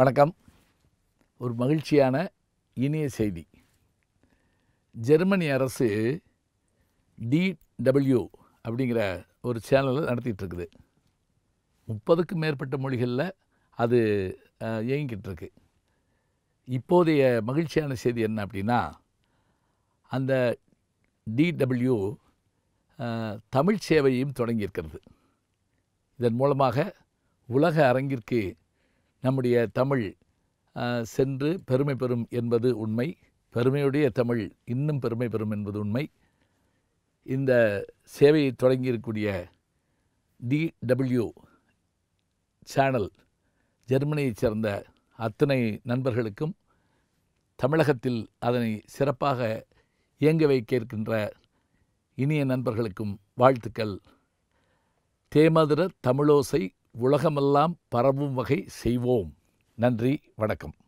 வணக்கம். ஒரு மகிழ்ச்சியான இனிய செய்தி. ஜெர்மனி அரசு DW அப்படிங்கிற ஒரு சேனலை நடத்திட்டுருக்குது. 30க்கும் மேற்பட்ட மொழிகளில் அது இயங்கிட்டுருக்கு. இப்போதைய மகிழ்ச்சியான செய்தி என்ன அப்படின்னா, அந்த DW தமிழ் சேவையும் தொடங்கியிருக்கிறது. இதன் மூலமாக உலக அரங்கிற்கு நம்முடைய தமிழ் சென்று பெருமை பெறும் என்பது உண்மை. பெருமையுடைய தமிழ் இன்னும் பெருமை பெறும் என்பது உண்மை. இந்த சேவையை தொடங்கியிருக்கக்கூடிய DW சேனல் ஜெர்மனியைச் சேர்ந்த அத்தனை நண்பர்களுக்கும் தமிழகத்தில் அதனை சிறப்பாக இயங்க வைக்க இருக்கின்ற இனிய நண்பர்களுக்கும் வாழ்த்துக்கள். தேமதுர தமிழோசை உலகமெல்லாம் பரவும் வகை செய்வோம். நன்றி, வணக்கம்.